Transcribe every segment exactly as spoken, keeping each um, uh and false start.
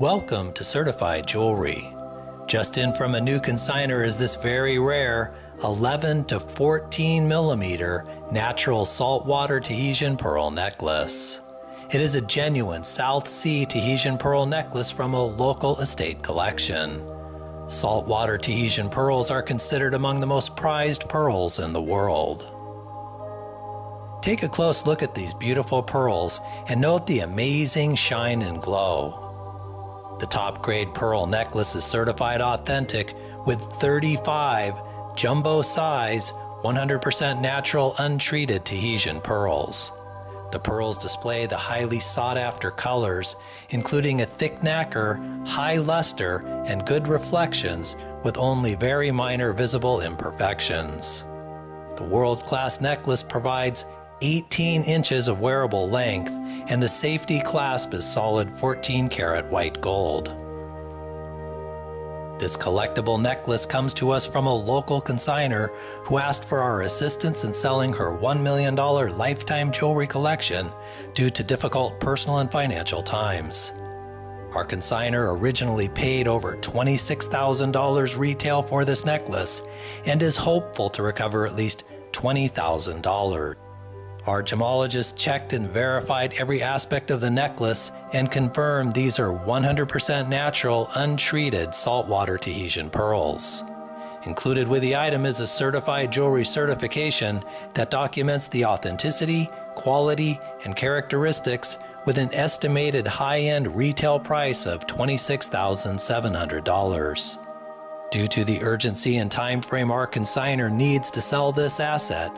Welcome to Certified Jewelry. Just in from a new consignor is this very rare eleven to fourteen millimeter natural saltwater Tahitian pearl necklace. It is a genuine South Sea Tahitian pearl necklace from a local estate collection. Saltwater Tahitian pearls are considered among the most prized pearls in the world. Take a close look at these beautiful pearls and note the amazing shine and glow. The top-grade pearl necklace is certified authentic with thirty-five jumbo-size, one hundred percent natural untreated Tahitian pearls. The pearls display the highly sought-after colors, including a thick nacre, high luster, and good reflections with only very minor visible imperfections. The world-class necklace provides eighteen inches of wearable length, and the safety clasp is solid fourteen karat white gold. This collectible necklace comes to us from a local consignor who asked for our assistance in selling her one million dollar lifetime jewelry collection due to difficult personal and financial times. Our consignor originally paid over twenty-six thousand dollars retail for this necklace and is hopeful to recover at least twenty thousand dollars. Our gemologist checked and verified every aspect of the necklace and confirmed these are one hundred percent natural, untreated saltwater Tahitian pearls. Included with the item is a certified jewelry certification that documents the authenticity, quality, and characteristics with an estimated high-end retail price of twenty-six thousand seven hundred dollars. Due to the urgency and time frame our consignor needs to sell this asset,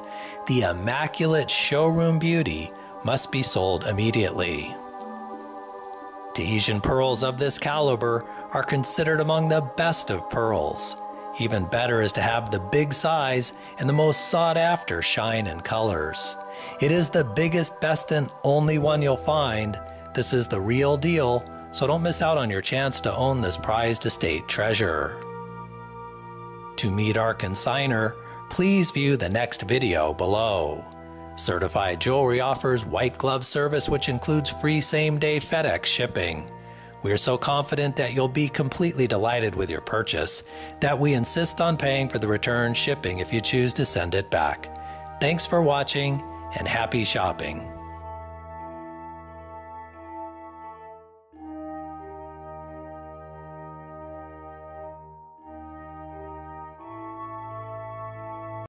the immaculate showroom beauty must be sold immediately. Tahitian pearls of this caliber are considered among the best of pearls. Even better is to have the big size and the most sought-after shine and colors. It is the biggest, best, and only one you'll find. This is the real deal, so don't miss out on your chance to own this prized estate treasure. To meet our consignor, please view the next video below. Certified Jewelry offers white glove service which includes free same-day FedEx shipping. We are so confident that you'll be completely delighted with your purchase that we insist on paying for the return shipping if you choose to send it back. Thanks for watching and happy shopping!